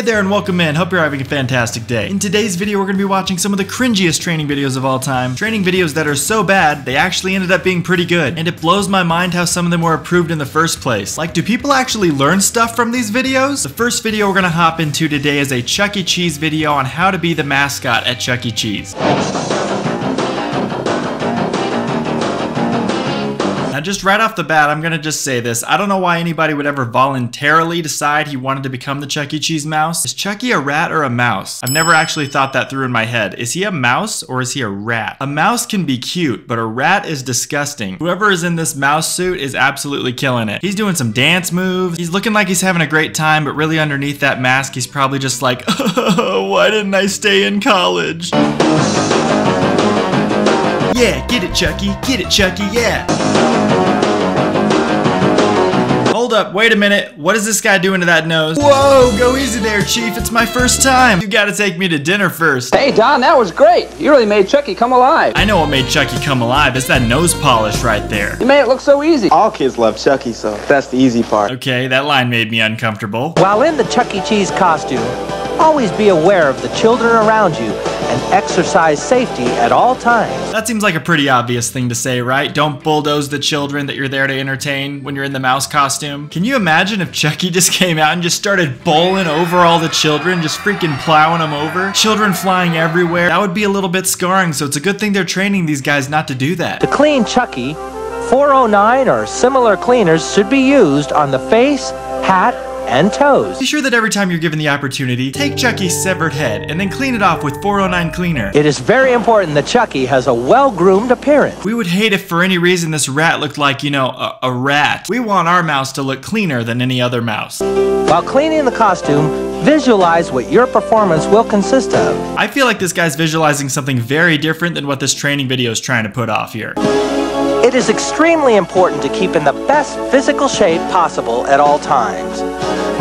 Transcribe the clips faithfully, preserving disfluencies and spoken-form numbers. Hey there and welcome in, hope you're having a fantastic day. In today's video we're going to be watching some of the cringiest training videos of all time. Training videos that are so bad, they actually ended up being pretty good. And it blows my mind how some of them were approved in the first place. Like, do people actually learn stuff from these videos? The first video we're going to hop into today is a Chuck E. Cheese video on how to be the mascot at Chuck E. Cheese. Just right off the bat, I'm gonna just say this. I don't know why anybody would ever voluntarily decide he wanted to become the Chuck E. Cheese mouse. Is Chucky a rat or a mouse? I've never actually thought that through in my head. Is he a mouse or is he a rat? A mouse can be cute, but a rat is disgusting. Whoever is in this mouse suit is absolutely killing it. He's doing some dance moves. He's looking like he's having a great time, but really underneath that mask, he's probably just like, oh, why didn't I stay in college? Yeah, get it, Chucky. Get it, Chucky. Yeah. Hold up, wait a minute. What is this guy doing to that nose? Whoa, go easy there, Chief. It's my first time. You gotta take me to dinner first. Hey, Don, that was great. You really made Chucky come alive. I know what made Chucky come alive. It's that nose polish right there. You made it look so easy. All kids love Chucky, so that's the easy part. Okay, that line made me uncomfortable. While in the Chuck E. Cheese costume, always be aware of the children around you and exercise safety at all times. That seems like a pretty obvious thing to say, right? Don't bulldoze the children that you're there to entertain when you're in the mouse costume. Can you imagine if Chucky just came out and just started bowling over all the children, just freaking plowing them over? Children flying everywhere. That would be a little bit scarring, so it's a good thing they're training these guys not to do that. To clean Chucky, four oh nine or similar cleaners should be used on the face, hat, and toes. Be sure that every time you're given the opportunity, take Chucky's severed head and then clean it off with four oh nine cleaner. It is very important that Chucky has a well-groomed appearance. We would hate if for any reason this rat looked like, you know, a, a rat. We want our mouse to look cleaner than any other mouse. While cleaning the costume, visualize what your performance will consist of. I feel like this guy's visualizing something very different than what this training video is trying to put off here. It is extremely important to keep in the best physical shape possible at all times.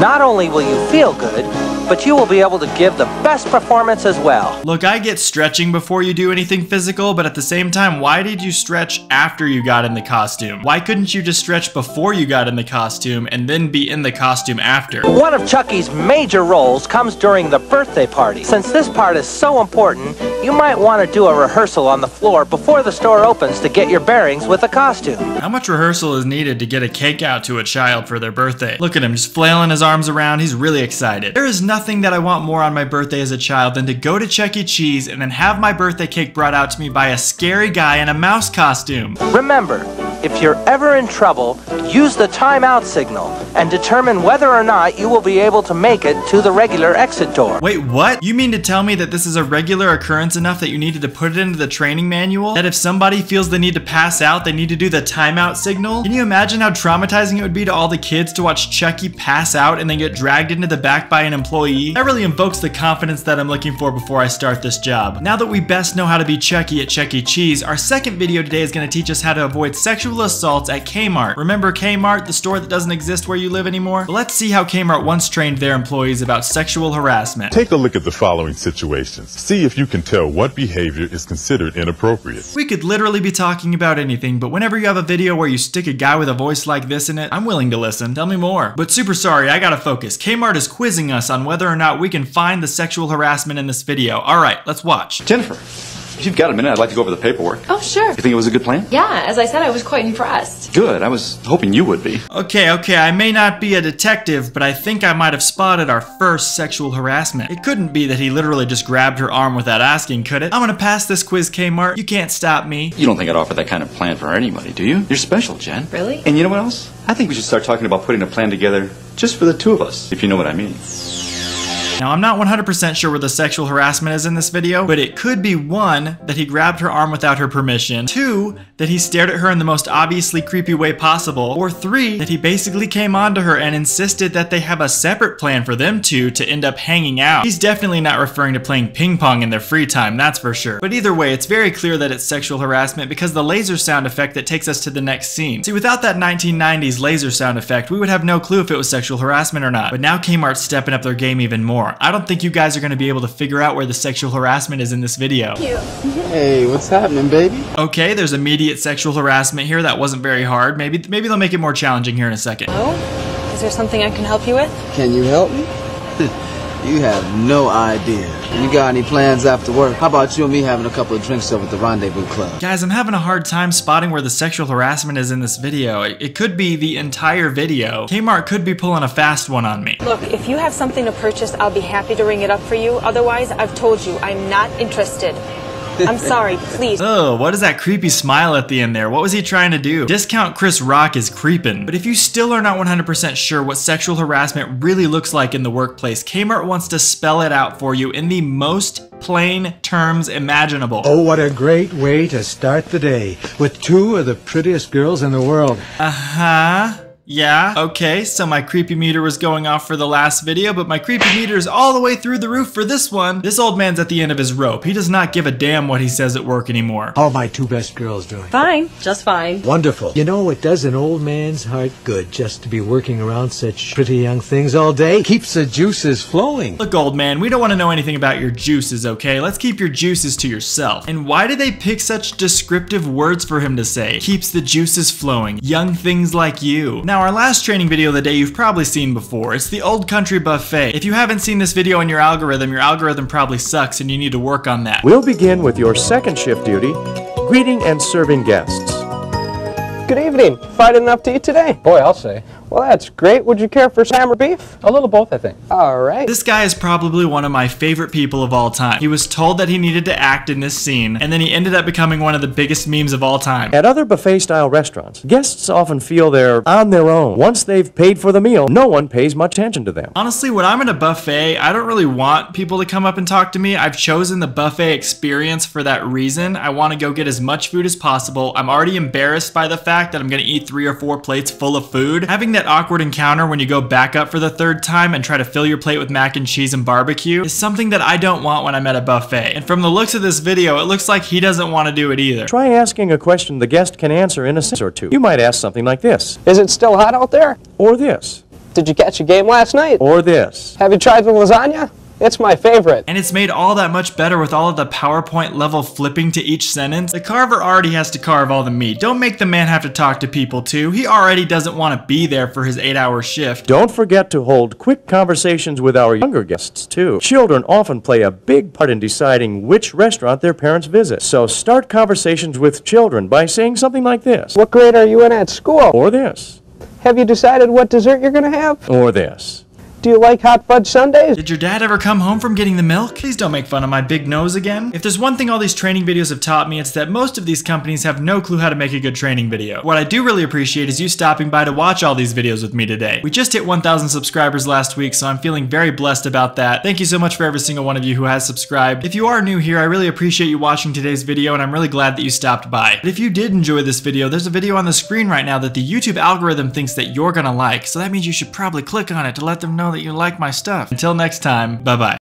Not only will you feel good, but you will be able to give the best performance as well. Look, I get stretching before you do anything physical, but at the same time, why did you stretch after you got in the costume? Why couldn't you just stretch before you got in the costume and then be in the costume after? One of Chucky's major roles comes during the birthday party. Since this part is so important, you might want to do a rehearsal on the floor before the store opens to get your bearings with the costume. How much rehearsal is needed to get a cake out to a child for their birthday? Look at him, just flailing his arms around. He's really excited. There is nothing Nothing that I want more on my birthday as a child than to go to Chuck E. Cheese and then have my birthday cake brought out to me by a scary guy in a mouse costume. Remember, if you're ever in trouble, use the timeout signal and determine whether or not you will be able to make it to the regular exit door. Wait, what? You mean to tell me that this is a regular occurrence enough that you needed to put it into the training manual? That if somebody feels the need to pass out, they need to do the timeout signal? Can you imagine how traumatizing it would be to all the kids to watch Chucky pass out and then get dragged into the back by an employee? That really invokes the confidence that I'm looking for before I start this job. Now that we best know how to be Chucky at Chuck E. Cheese, our second video today is going to teach us how to avoid sexual assaults at Kmart. Remember Kmart, the store that doesn't exist where you live anymore? But let's see how Kmart once trained their employees about sexual harassment. Take a look at the following situations. See if you can tell what behavior is considered inappropriate. We could literally be talking about anything, but whenever you have a video where you stick a guy with a voice like this in it, I'm willing to listen. Tell me more. But super sorry, I gotta focus. Kmart is quizzing us on whether whether or not we can find the sexual harassment in this video. All right, let's watch. Jennifer, if you've got a minute, I'd like to go over the paperwork. Oh, sure. You think it was a good plan? Yeah, as I said, I was quite impressed. Good, I was hoping you would be. Okay, okay, I may not be a detective, but I think I might have spotted our first sexual harassment. It couldn't be that he literally just grabbed her arm without asking, could it? I'm gonna pass this quiz, Kmart. You can't stop me. You don't think I'd offer that kind of plan for anybody, do you? You're special, Jen. Really? And you know what else? I think we should start talking about putting a plan together just for the two of us, if you know what I mean. Now, I'm not one hundred percent sure where the sexual harassment is in this video, but it could be one, that he grabbed her arm without her permission, two, that he stared at her in the most obviously creepy way possible, or three, that he basically came on to her and insisted that they have a separate plan for them two to end up hanging out. He's definitely not referring to playing ping pong in their free time, that's for sure. But either way, it's very clear that it's sexual harassment because the laser sound effect that takes us to the next scene. See, without that nineteen nineties laser sound effect, we would have no clue if it was sexual harassment or not. But now Kmart's stepping up their game even more. I don't think you guys are going to be able to figure out where the sexual harassment is in this video. Hey, what's happening, baby? Okay, there's immediate sexual harassment here. That wasn't very hard. Maybe maybe they'll make it more challenging here in a second. Oh, is there something I can help you with? Can you help me? You have no idea. You got any plans after work? How about you and me having a couple of drinks over at the Rendezvous Club? Guys, I'm having a hard time spotting where the sexual harassment is in this video. It, it could be the entire video. Kmart could be pulling a fast one on me. Look, if you have something to purchase, I'll be happy to ring it up for you. Otherwise, I've told you, I'm not interested. I'm sorry, please. Oh, what is that creepy smile at the end there? What was he trying to do? Discount Chris Rock is creepin'. But if you still are not one hundred percent sure what sexual harassment really looks like in the workplace, Kmart wants to spell it out for you in the most plain terms imaginable. Oh, what a great way to start the day with two of the prettiest girls in the world. Uh-huh. Yeah, okay, so my creepy meter was going off for the last video, but my creepy meter is all the way through the roof for this one. This old man's at the end of his rope. He does not give a damn what he says at work anymore. How are my two best girls doing? Fine, just fine. Wonderful. You know, it does an old man's heart good just to be working around such pretty young things all day. Keeps the juices flowing. Look, old man, we don't want to know anything about your juices, okay? Let's keep your juices to yourself. And why did they pick such descriptive words for him to say? Keeps the juices flowing. Young things like you. Now, our last training video of the day you've probably seen before. It's the Old Country Buffet. If you haven't seen this video in your algorithm, your algorithm probably sucks and you need to work on that. We'll begin with your second shift duty, greeting and serving guests. Good evening. Find enough to eat today? Boy, I'll say. Well, that's great. Would you care for ham or beef? A little both, I think. All right. This guy is probably one of my favorite people of all time. He was told that he needed to act in this scene, and then he ended up becoming one of the biggest memes of all time. At other buffet-style restaurants, guests often feel they're on their own. Once they've paid for the meal, no one pays much attention to them. Honestly, when I'm in a buffet, I don't really want people to come up and talk to me. I've chosen the buffet experience for that reason. I want to go get as much food as possible. I'm already embarrassed by the fact that I'm going to eat three or four plates full of food. Having that That awkward encounter when you go back up for the third time and try to fill your plate with mac and cheese and barbecue is something that I don't want when I'm at a buffet. And from the looks of this video, it looks like he doesn't want to do it either. Try asking a question the guest can answer in a sentence or two. You might ask something like this. Is it still hot out there? Or this. Did you catch a game last night? Or this. Have you tried the lasagna? It's my favorite. And it's made all that much better with all of the PowerPoint level flipping to each sentence. The carver already has to carve all the meat. Don't make the man have to talk to people too. He already doesn't want to be there for his eight hour shift. Don't forget to hold quick conversations with our younger guests too. Children often play a big part in deciding which restaurant their parents visit. So start conversations with children by saying something like this. What grade are you in at school? Or this. Have you decided what dessert you're going to have? Or this. Do you like hot fudge sundaes? Did your dad ever come home from getting the milk? Please don't make fun of my big nose again. If there's one thing all these training videos have taught me, it's that most of these companies have no clue how to make a good training video. What I do really appreciate is you stopping by to watch all these videos with me today. We just hit one thousand subscribers last week, so I'm feeling very blessed about that. Thank you so much for every single one of you who has subscribed. If you are new here, I really appreciate you watching today's video, and I'm really glad that you stopped by. But if you did enjoy this video, there's a video on the screen right now that the YouTube algorithm thinks that you're gonna like, so that means you should probably click on it to let them know that you like my stuff. Until next time, bye-bye.